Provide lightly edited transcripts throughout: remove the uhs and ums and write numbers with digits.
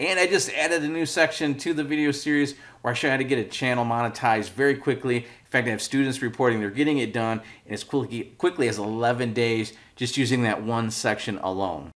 And I just added a new section to the video series where I show you how to get a channel monetized very quickly. In fact, I have students reporting they're getting it done in as quickly as 11 days just using that one section alone.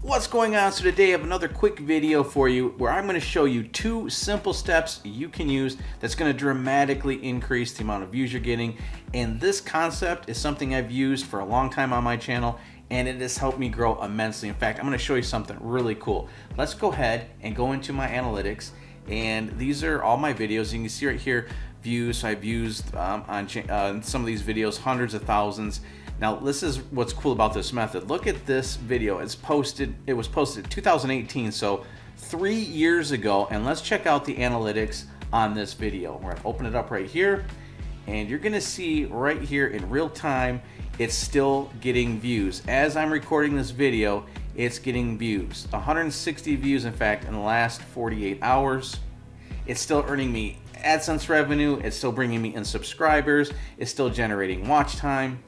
What's going on? So today I have another quick video for you where I'm going to show you two simple steps you can use that's going to dramatically increase the amount of views you're getting. And this concept is something I've used for a long time on my channel, and it has helped me grow immensely. In fact, I'm going to show you something really cool. Let's go ahead and go into my analytics, and these are all my videos. You can see right here views. So I've used on some of these videos hundreds of thousands. Now, this is what's cool about this method. Look at this video. It was posted in 2018, so 3 years ago, and let's check out the analytics on this video. We're gonna open it up right here, and you're gonna see right here in real time, it's still getting views. As I'm recording this video, it's getting views. 160 views, in fact, in the last 48 hours. It's still earning me AdSense revenue, it's still bringing me in subscribers, it's still generating watch time.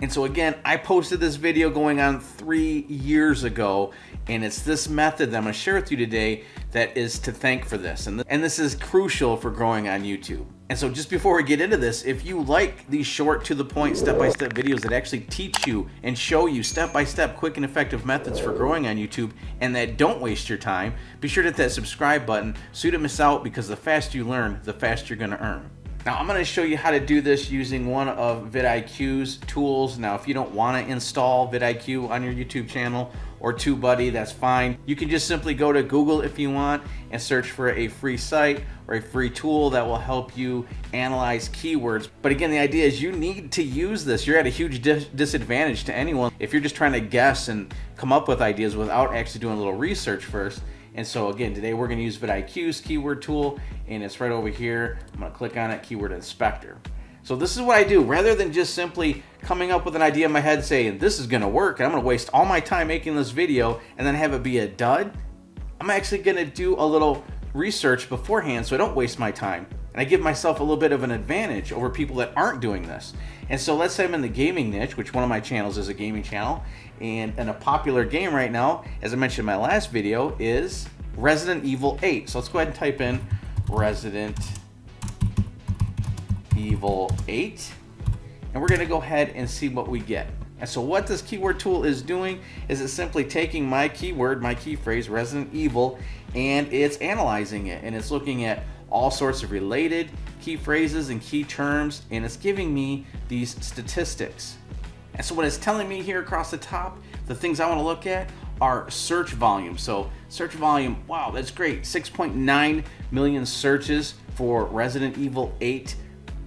And so again, I posted this video going on 3 years ago, and it's this method that I'm going to share with you today that is to thank for this. And this is crucial for growing on YouTube. And so just before we get into this, if you like these short, to the point, step-by-step videos that actually teach you and show you step-by-step quick and effective methods for growing on YouTube and that don't waste your time, be sure to hit that subscribe button so you don't miss out, because the faster you learn, the faster you're going to earn. Now I'm going to show you how to do this using one of vidIQ's tools. Now if you don't want to install vidIQ on your YouTube channel or TubeBuddy, that's fine. You can just simply go to Google if you want and search for a free site or a free tool that will help you analyze keywords. But again, the idea is you need to use this. You're at a huge disadvantage to anyone if you're just trying to guess and come up with ideas without actually doing a little research first. And so again, today we're gonna use vidIQ's keyword tool, and it's right over here. I'm gonna click on it, keyword inspector. So this is what I do. Rather than just simply coming up with an idea in my head saying, this is gonna work, and I'm gonna waste all my time making this video and then have it be a dud, I'm actually gonna do a little research beforehand so I don't waste my time. And I give myself a little bit of an advantage over people that aren't doing this. And so let's say I'm in the gaming niche, which one of my channels is a gaming channel, and a popular game right now, as I mentioned in my last video, is Resident Evil 8. So let's go ahead and type in Resident Evil 8, and we're gonna go ahead and see what we get. And so what this keyword tool is doing is it's simply taking my keyword, my key phrase, Resident Evil, and it's analyzing it, and it's looking at all sorts of related key phrases and key terms, and it's giving me these statistics. And so what it's telling me here across the top, the things I want to look at are search volume. So search volume, wow, that's great. 6.9 million searches for Resident Evil 8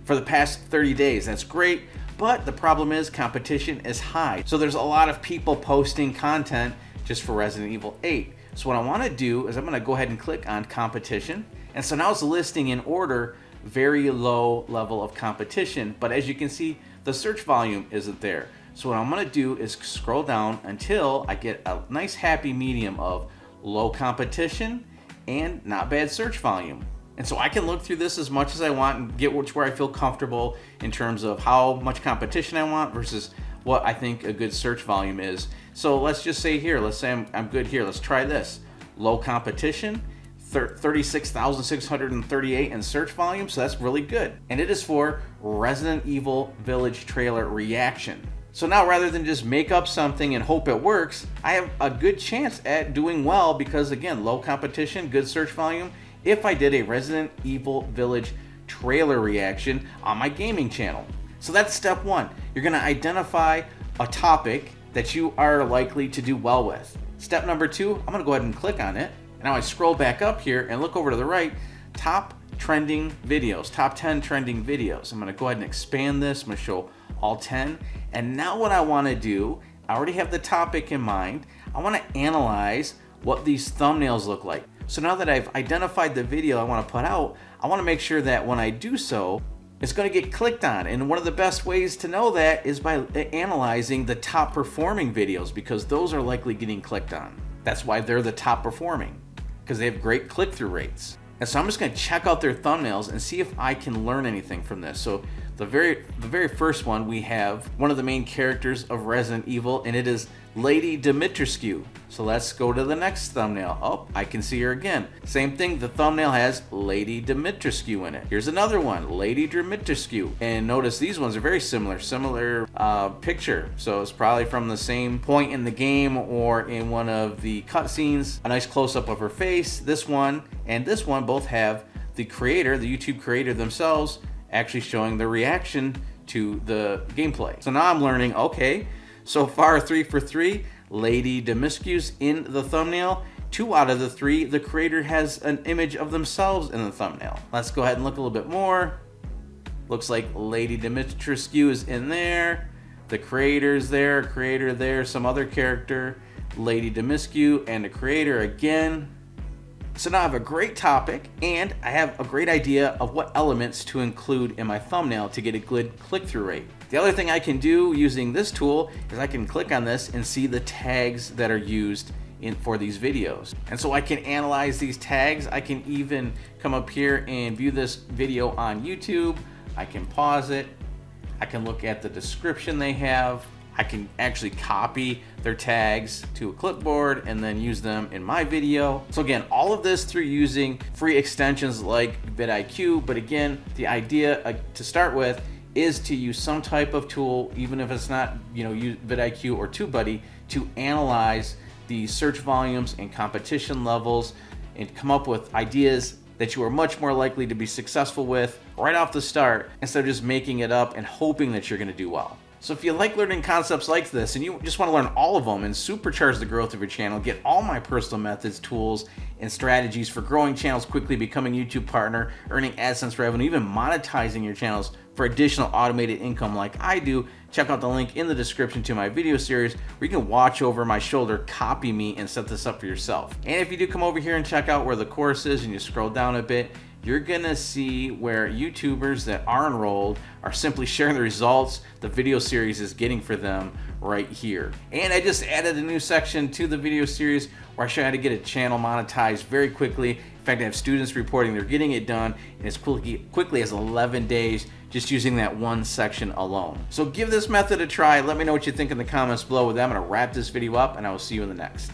for the past 30 days. That's great. But the problem is competition is high. So there's a lot of people posting content just for Resident Evil 8. So what I want to do is I'm going to go ahead and click on competition. And so now it's listing in order very low level of competition, but as you can see, the search volume isn't there. So what I'm gonna do is scroll down until I get a nice happy medium of low competition and not bad search volume. And so I can look through this as much as I want and get which where I feel comfortable in terms of how much competition I want versus what I think a good search volume is. So let's just say here, let's say I'm good here. Let's try this. Low competition. 36,638 in search volume, so that's really good. And it is for Resident Evil Village trailer reaction. So now rather than just make up something and hope it works, I have a good chance at doing well because again, low competition, good search volume. If I did a Resident Evil Village trailer reaction on my gaming channel. So that's step one. You're gonna identify a topic that you are likely to do well with. Step number two, I'm gonna go ahead and click on it. Now I scroll back up here and look over to the right, top trending videos, top 10 trending videos. I'm gonna go ahead and expand this, I'm gonna show all 10. And now what I wanna do, I already have the topic in mind, I wanna analyze what these thumbnails look like. So now that I've identified the video I wanna put out, I wanna make sure that when I do so, it's gonna get clicked on. And one of the best ways to know that is by analyzing the top performing videos, because those are likely getting clicked on. That's why they're the top performing, because they have great click-through rates. And so I'm just gonna check out their thumbnails and see if I can learn anything from this. So the very first one, we have one of the main characters of Resident Evil, and it is Lady Dimitrescu. So let's go to the next thumbnail. Oh, I can see her again. Same thing, the thumbnail has Lady Dimitrescu in it. Here's another one, Lady Dimitrescu. And notice these ones are very similar picture. So it's probably from the same point in the game or in one of the cutscenes. A nice close-up of her face. This one and this one both have the creator, the YouTube creator themselves, actually showing the reaction to the gameplay. So now I'm learning, okay, so far 3 for 3. Lady Dimitrescu's in the thumbnail. 2 out of the 3, the creator has an image of themselves in the thumbnail. Let's go ahead and look a little bit more. Looks like Lady Dimitrescu is in there. The creator's there, creator there, some other character. Lady Dimitrescu and the creator again. So now I have a great topic and I have a great idea of what elements to include in my thumbnail to get a good click-through rate. The other thing I can do using this tool is I can click on this and see the tags that are used for these videos. And so I can analyze these tags. I can even come up here and view this video on YouTube. I can pause it. I can look at the description they have. I can actually copy their tags to a clipboard and then use them in my video. So again, all of this through using free extensions like VidIQ. But again, the idea to start with is to use some type of tool, even if it's not, you know, VidIQ or TubeBuddy, to analyze the search volumes and competition levels and come up with ideas that you are much more likely to be successful with right off the start instead of just making it up and hoping that you're gonna do well. So if you like learning concepts like this and you just want to learn all of them and supercharge the growth of your channel, get all my personal methods, tools, and strategies for growing channels quickly, becoming a YouTube partner, earning AdSense revenue, even monetizing your channels for additional automated income like I do, check out the link in the description to my video series where you can watch over my shoulder, copy me, and set this up for yourself. And if you do come over here and check out where the course is and you scroll down a bit, you're gonna see where YouTubers that are enrolled are simply sharing the results the video series is getting for them right here. And I just added a new section to the video series where I show you how to get a channel monetized very quickly. In fact, I have students reporting they're getting it done in as quickly as 11 days just using that one section alone. So give this method a try. Let me know what you think in the comments below. With that, I'm gonna wrap this video up and I will see you in the next.